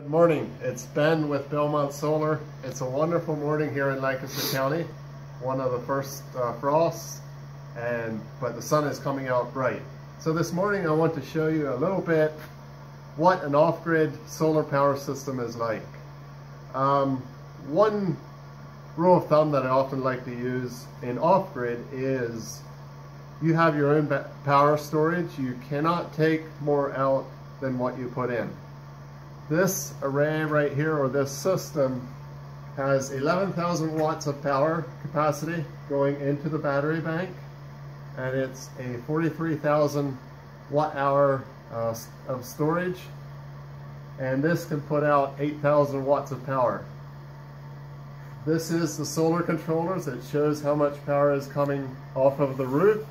Good morning, it's Ben with Belmont Solar. It's a wonderful morning here in Lancaster County. One of the first frosts, but the sun is coming out bright. So this morning I want to show you a little bit what an off-grid solar power system is like. One rule of thumb that I often like to use in off-grid is you have your own power storage. You cannot take more out than what you put in. This array right here, or this system, has 11,000 watts of power capacity going into the battery bank, and it's a 43,000 watt hour of storage, and this can put out 8,000 watts of power. This is the solar controllers. It shows how much power is coming off of the roof.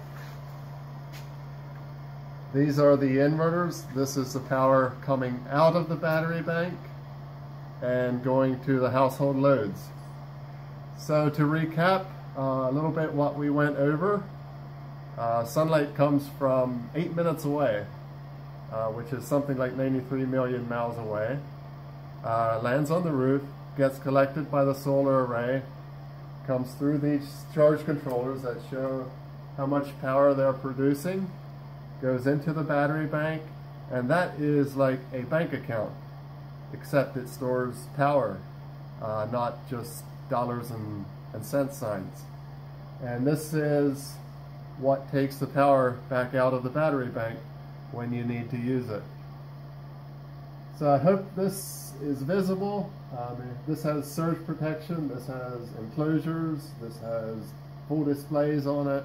These are the inverters. This is the power coming out of the battery bank and going to the household loads. So to recap a little bit what we went over, sunlight comes from 8 minutes away, which is something like 93 million miles away, lands on the roof, gets collected by the solar array, comes through these charge controllers that show how much power they're producing, goes into the battery bank, and that is like a bank account, except it stores power, not just dollars and cent signs. And this is what takes the power back out of the battery bank when you need to use it. So I hope this is visible. This has surge protection, this has enclosures, this has full displays on it.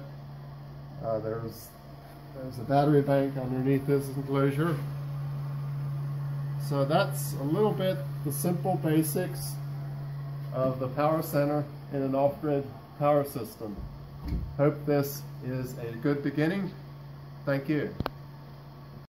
There's a battery bank underneath this enclosure. So that's a little bit the simple basics of the power center in an off-grid power system. Hope this is a good beginning. Thank you.